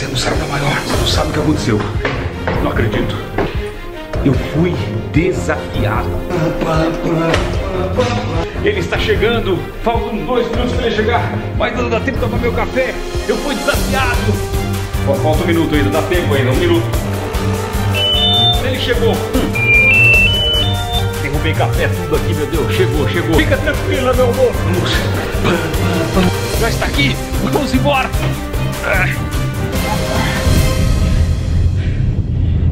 Você não sabe da maior. Você não sabe o que aconteceu. Não acredito. Eu fui desafiado. Ele está chegando. Faltam 2 minutos para ele chegar. Mas não dá tempo de tomar meu café. Eu fui desafiado. Falta 1 minuto ainda. Dá tempo ainda. 1 minuto. Ele chegou. Derrubei café tudo aqui, meu Deus. Chegou, chegou. Fica tranquila, meu amor. Já está aqui. Vamos embora.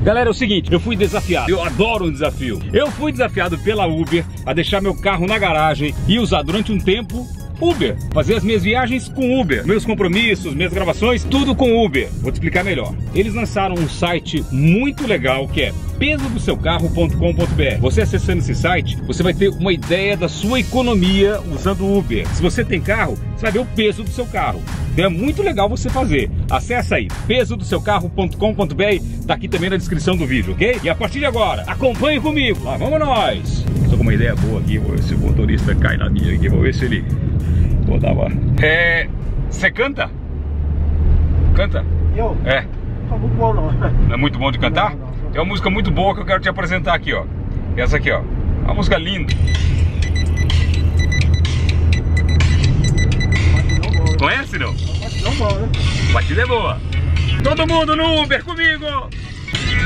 Galera, é o seguinte, eu fui desafiado, eu adoro um desafio. Eu fui desafiado pela Uber a deixar meu carro na garagem e usar durante um tempo Uber. Fazer as minhas viagens com Uber, meus compromissos, minhas gravações, tudo com Uber. Vou te explicar melhor. Eles lançaram um site muito legal que é pesodoseucarro.com.br. Você acessando esse site, você vai ter uma ideia da sua economia usando Uber. Se você tem carro, você vai ver o peso do seu carro. Então é muito legal você fazer. Acesse aí, pesodoseucarro.com.br. Tá aqui também na descrição do vídeo, ok? E a partir de agora, acompanhe comigo. Lá vamos nós. Tô com uma ideia boa aqui, vou ver se o motorista cai na minha aqui, vou ver se ele... Vou dar uma... Você canta? Canta? Eu? É. Não é muito bom, não. Não é muito bom de cantar? Não, não. Tem uma música muito boa que eu quero te apresentar aqui, ó. Essa aqui, ó. Uma música linda. Conhece, não? Batida é boa, né? Batida é boa. Todo mundo no Uber comigo!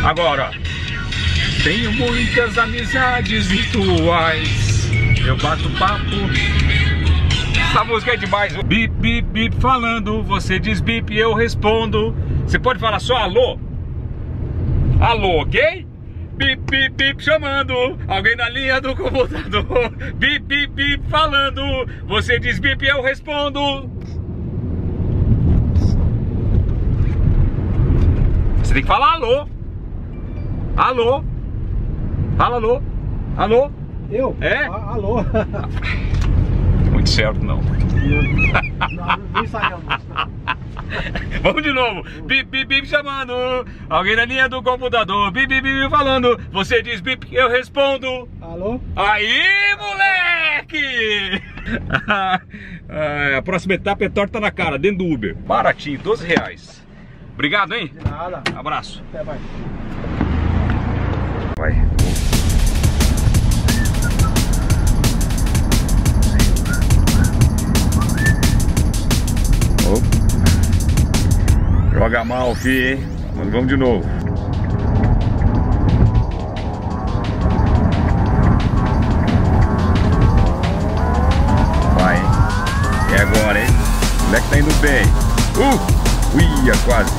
Agora, ó. Tenho muitas amizades virtuais. Eu bato papo. Essa música é demais. Bip, bip, bip falando. Você diz bip e eu respondo. Você pode falar só alô? Alô, ok? Bip, bip, bip chamando. Alguém na linha do computador. Bip, bip, bip falando. Você diz bip e eu respondo. Você tem que falar alô. Alô. Fala alô. Alô. Eu? É? Alô. Muito certo, não. Não ensaiamos. Vamos de novo. Bip, bip, bip chamando. Alguém na linha do computador. Bip, bip, bip falando. Você diz bip, eu respondo. Alô? Aí, moleque! A próxima etapa é torta na cara, dentro do Uber. Baratinho, R$12. Obrigado, hein? De nada. Abraço. Até mais. Vai. Joga mal aqui, hein? Vamos de novo. Vai, hein? E agora, hein? O moleque tá indo bem. Uia, quase.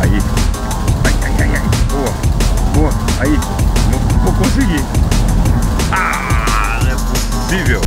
Aí. Ai, ai, ai, ai. Boa. Boa. Aí. Não vou conseguir. Ah, não é possível.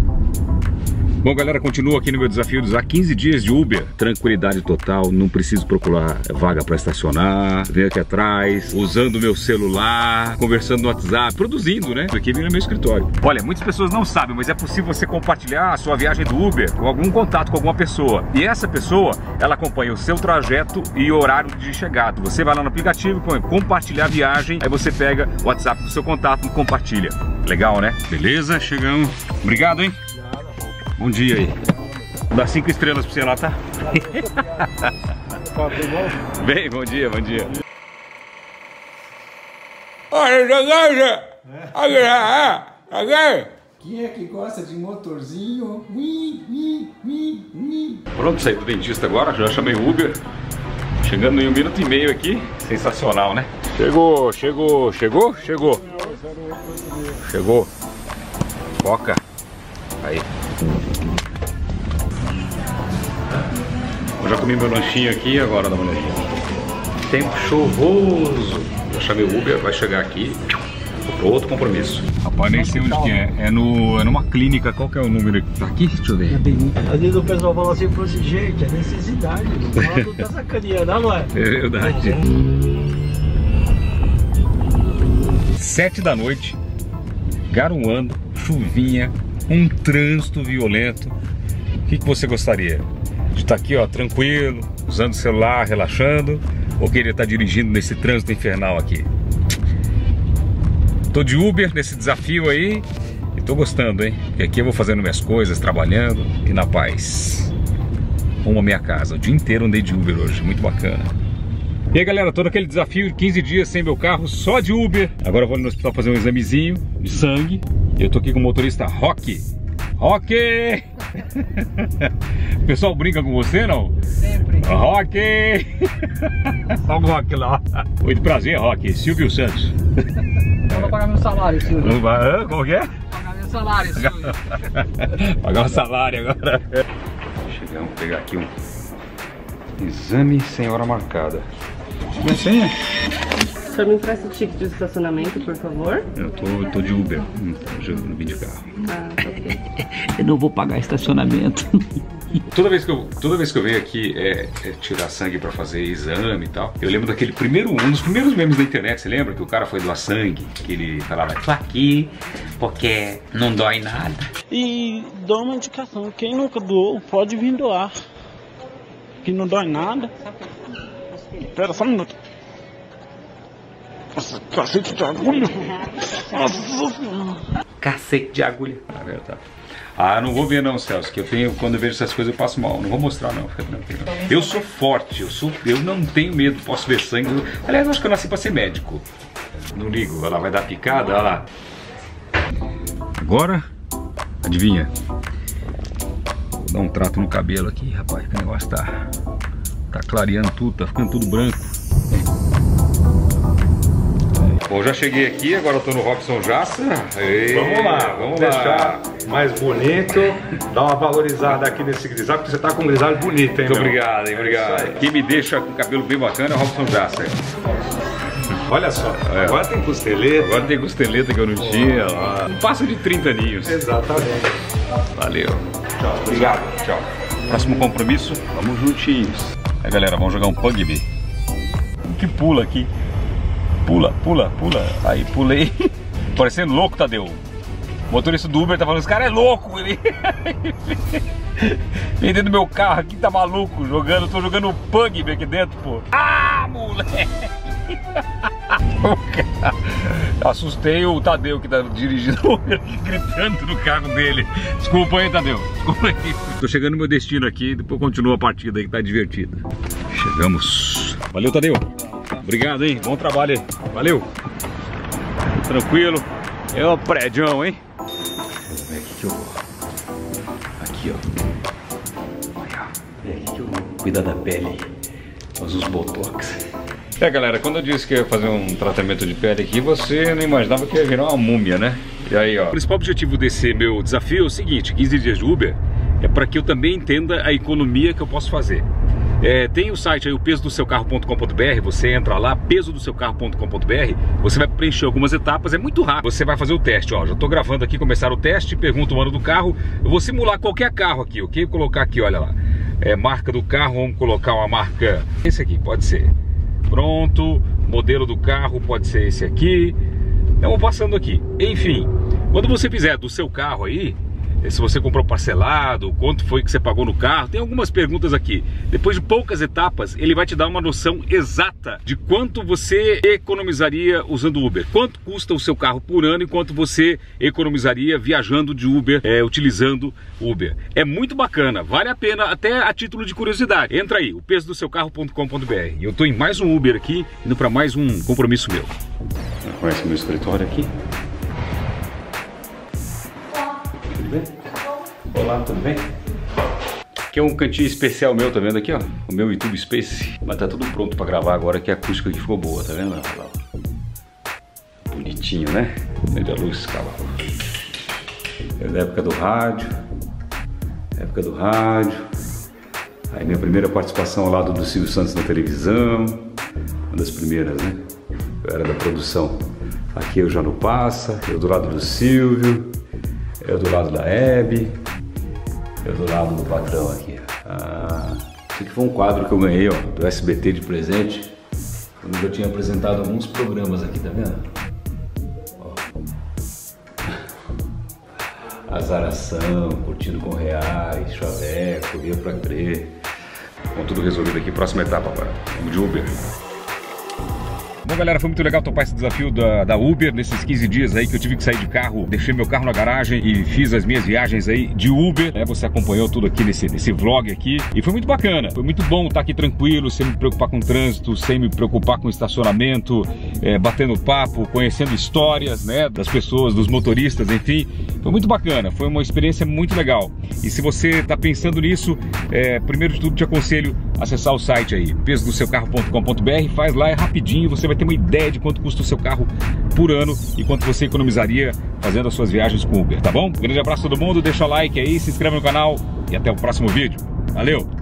Bom, galera, continuo aqui no meu desafio de usar 15 dias de Uber. Tranquilidade total, não preciso procurar vaga para estacionar, venho aqui atrás, usando meu celular, conversando no WhatsApp, produzindo, né? Isso aqui vem no meu escritório. Olha, muitas pessoas não sabem, mas é possível você compartilhar a sua viagem do Uber ou algum contato com alguma pessoa. E essa pessoa, ela acompanha o seu trajeto e horário de chegada. Você vai lá no aplicativo, põe compartilhar viagem, aí você pega o WhatsApp do seu contato e compartilha. Legal, né? Beleza, chegamos. Obrigado, hein? Bom dia aí. Vou dar 5 estrelas pra você lá, tá? Bem, bom dia, bom dia. Quem é que gosta de motorzinho? Pronto, saí do dentista agora, já chamei o Uber. Chegando em 1 minuto e meio aqui. Sensacional, né? Chegou, chegou, chegou, chegou. Chegou. Foca. Aí. Eu já comi meu lanchinho aqui, agora dá uma olhadinha. Tempo chuvoso. Já chamei o Uber, vai chegar aqui. Outro compromisso. Rapaz, nem sei onde que é. É numa clínica. Qual que é o número que tá aqui? Deixa eu ver. Às vezes o pessoal fala assim pra você, gente, é necessidade. Não tá sacaneando, não é? É verdade. 7 da noite, garoando, chuvinha, um trânsito violento. O que você gostaria? De estar aqui, ó, tranquilo, usando o celular, relaxando, ou querer estar dirigindo nesse trânsito infernal aqui? Tô de Uber nesse desafio aí e tô gostando, hein? Porque aqui eu vou fazendo minhas coisas, trabalhando e na paz. Rumo à minha casa. O dia inteiro andei de Uber hoje, muito bacana. E aí galera, tô naquele desafio de 15 dias sem meu carro, só de Uber. Agora eu vou no hospital fazer um examezinho de sangue. E eu tô aqui com o motorista Rock. Rock! O pessoal brinca com você, não? Sempre. Rock! Só o Rock lá. Muito prazer, Rock. Silvio Santos. Não vou pagar meu salário, Silvio. Como que é? Pagar meu salário, Silvio. Pagar o salário agora. Chegamos, vou pegar aqui um exame sem hora marcada. Mas senha? O senhor me empresta o ticket de estacionamento, por favor? Eu tô de Uber, não vim de carro. Ah, ok. Eu não vou pagar estacionamento. Toda vez que eu venho aqui tirar sangue pra fazer exame e tal, eu lembro daquele um dos primeiros memes da internet, você lembra? Que o cara foi doar sangue, que ele falava, tô aqui porque não dói nada. E dou uma indicação, quem nunca doou pode vir doar, que não dói nada. Espera só um minuto. Nossa, cacete de agulha. Nossa. Cacete de agulha. Ah, verdade. Ah, não vou ver não, Celso, que eu tenho, quando eu vejo essas coisas eu passo mal. Não vou mostrar não, fica tranquilo. Eu sou forte, eu não tenho medo, posso ver sangue. Aliás, eu acho que eu nasci pra ser médico. Não ligo, olha lá, vai dar picada, olha lá. Agora, adivinha? Vou dar um trato no cabelo aqui, rapaz, que o negócio tá clareando tudo, tá ficando tudo branco. Bom, já cheguei aqui, agora eu tô no Robson Jassa. Ei, vamos lá. Deixar mais bonito, dar uma valorizada aqui nesse grisalho, porque você tá com um grisalho bonito, hein? Muito obrigado, hein? Obrigado. Quem me deixa com o cabelo bem bacana é o Robson Jassa. Olha só, agora tem costeleta. Agora tem costeleta que eu não tinha. Ó. Um passo de 30 aninhos. Exatamente. Valeu. Tchau. Obrigado. Tchau. Próximo compromisso, vamos juntinhos. Aí galera, vamos jogar um PUBG. Que pula aqui. Pula, pula, pula. Aí pulei. Parecendo louco, Tadeu. O motorista do Uber tá falando, esse cara é louco. Ele... Vem dentro do meu carro aqui, tá maluco. Jogando, tô jogando um PUBG aqui dentro, pô. Ah, moleque. Assustei o Tadeu que tá dirigindo o Uber, gritando no carro dele. Desculpa aí, Tadeu. Desculpa aí. Tô chegando no meu destino aqui, depois continua a partida aí que tá divertida. Chegamos. Valeu, Tadeu. Obrigado, hein? Bom trabalho aí. Valeu. Tranquilo. É o prédio, hein? Deixa eu ver aqui que eu vou. Aqui, ó. Olha, vem aqui que eu vou cuidar da pele. Faz uns botox. É, galera, quando eu disse que eu ia fazer um tratamento de pele aqui, você não imaginava que ia virar uma múmia, né? E aí, ó. O principal objetivo desse meu desafio é o seguinte, 15 dias de Uber, é para que eu também entenda a economia que eu posso fazer. É, tem o site aí, o pesodoseucarro.com.br, você entra lá, pesodoseucarro.com.br, você vai preencher algumas etapas, é muito rápido. Você vai fazer o teste, ó, já tô gravando aqui, começar o teste, pergunta o ano do carro, eu vou simular qualquer carro aqui, ok? Vou colocar aqui, olha lá, marca do carro, vamos colocar uma marca, esse aqui, pode ser, pronto, modelo do carro, pode ser esse aqui, eu vou passando aqui. Enfim, quando você fizer do seu carro aí, se você comprou parcelado, quanto foi que você pagou no carro, tem algumas perguntas aqui. Depois de poucas etapas, ele vai te dar uma noção exata de quanto você economizaria usando o Uber. Quanto custa o seu carro por ano e quanto você economizaria viajando de Uber, utilizando Uber. É muito bacana, vale a pena até a título de curiosidade. Entra aí, o pesodoseucarro.com.br. Eu tô em mais um Uber aqui, indo para mais um compromisso meu. Conhece meu escritório aqui? Olá, tudo bem? Aqui é um cantinho especial meu, tá vendo aqui, ó? O meu YouTube Space. Mas tá tudo pronto pra gravar agora, que a acústica aqui ficou boa, tá vendo? Bonitinho, né? Melhor luz, cara. É da época do rádio. Aí minha primeira participação ao lado do Silvio Santos na televisão. Uma das primeiras, né? Eu era da produção. Aqui eu já não passa, eu do lado do Silvio. Eu do lado da Hebe, eu do lado do patrão aqui. Ah, isso aqui foi um quadro que eu ganhei, ó, do SBT de presente. Quando eu tinha apresentado alguns programas aqui, tá vendo? Ó. Azaração, curtindo com reais, chaveco, ia pra crer. Bom, tudo resolvido aqui, próxima etapa, agora. Vamos de Uber. Bom, galera, foi muito legal topar esse desafio da Uber nesses 15 dias aí que eu tive que sair de carro, deixei meu carro na garagem e fiz as minhas viagens aí de Uber, né? Você acompanhou tudo aqui nesse vlog aqui e foi muito bacana, foi muito bom estar aqui tranquilo, sem me preocupar com o trânsito, sem me preocupar com o estacionamento, batendo papo, conhecendo histórias, né, das pessoas, dos motoristas, enfim, foi muito bacana, foi uma experiência muito legal. E se você está pensando nisso, primeiro de tudo te aconselho acessar o site aí, pesodoseucarro.com.br, faz lá, é rapidinho, você vai ter uma ideia de quanto custa o seu carro por ano e quanto você economizaria fazendo as suas viagens com Uber, tá bom? Um grande abraço a todo mundo, deixa o like aí, se inscreve no canal e até o próximo vídeo. Valeu!